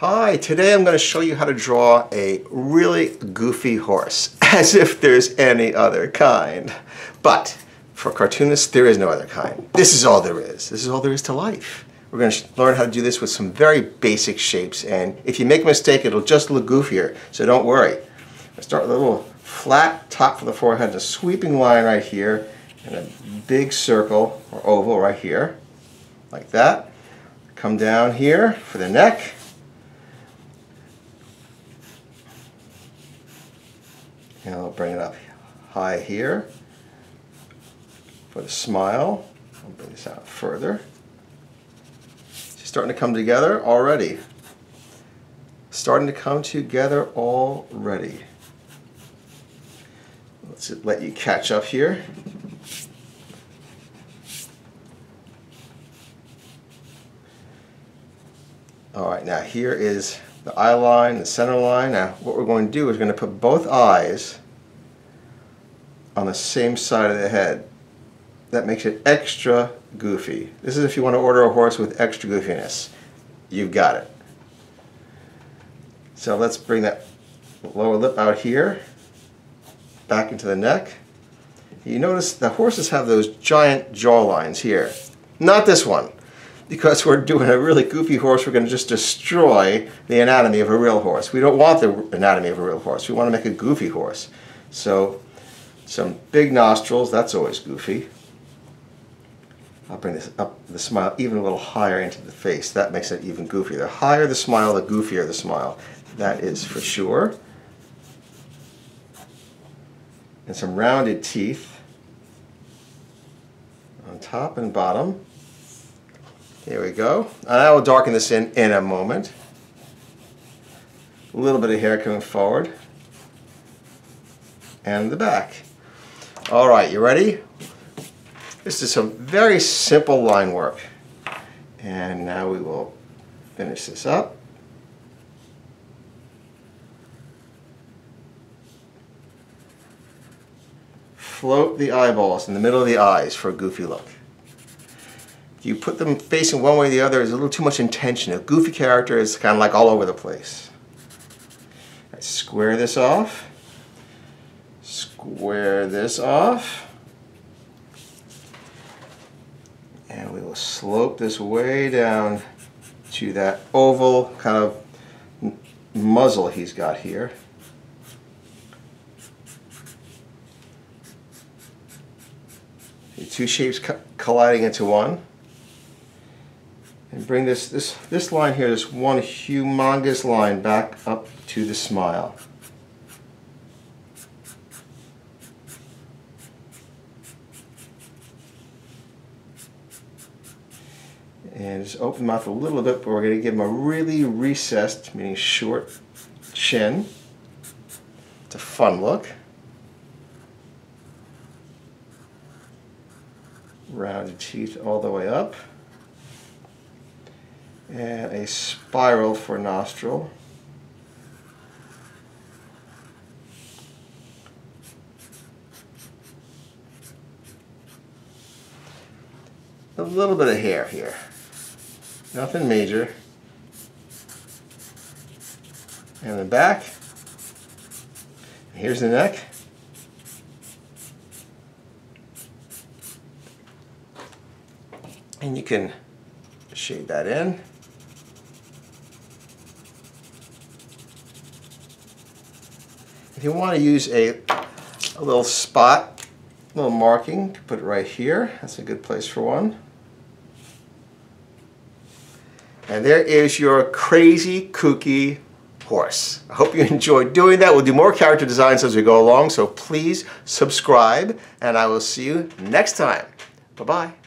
Hi, today I'm going to show you how to draw a really goofy horse, as if there's any other kind. But for cartoonists, there is no other kind. This is all there is. This is all there is to life. We're going to learn how to do this with some very basic shapes, and if you make a mistake, it'll just look goofier, so don't worry. Let's start with a little flat top for the forehead, a sweeping line right here, and a big circle or oval right here, like that. Come down here for the neck. And I'll bring it up high here for the smile. I'll bring this out further. It's starting to come together already. Let's let you catch up here. All right, now here is the eye line, the center line. Now what we're going to do is we're going to put both eyes on the same side of the head. That makes it extra goofy. This is if you want to order a horse with extra goofiness. You've got it. So let's bring that lower lip out here, back into the neck. You notice the horses have those giant jaw lines here. Not this one. Because we're doing a really goofy horse, we're going to just destroy the anatomy of a real horse. We don't want the anatomy of a real horse. We want to make a goofy horse. So, some big nostrils, that's always goofy. I'll bring this up, the smile, even a little higher into the face. That makes it even goofier. The higher the smile, the goofier the smile. That is for sure. And some rounded teeth on top and bottom. There we go. And I will darken this in a moment. A little bit of hair coming forward. And the back. All right, you ready? This is some very simple line work. And now we will finish this up. Float the eyeballs in the middle of the eyes for a goofy look. You put them facing one way or the other is a little too much intention. A goofy character is kind of like all over the place. I square this off. Square this off. And we will slope this way down to that oval kind of muzzle he's got here. The two shapes colliding into one. And bring this line here, this one humongous line, back up to the smile. And just open the mouth a little bit, but we're going to give him a really recessed, meaning short, chin. It's a fun look. Rounded teeth all the way up. And a spiral for nostril. A little bit of hair here. Nothing major. And the back. Here's the neck. And you can shade that in. If you want to use a little spot, a little marking, put it right here. That's a good place for one. And there is your crazy, kooky horse. I hope you enjoyed doing that. We'll do more character designs as we go along, so please subscribe, and I will see you next time. Bye-bye.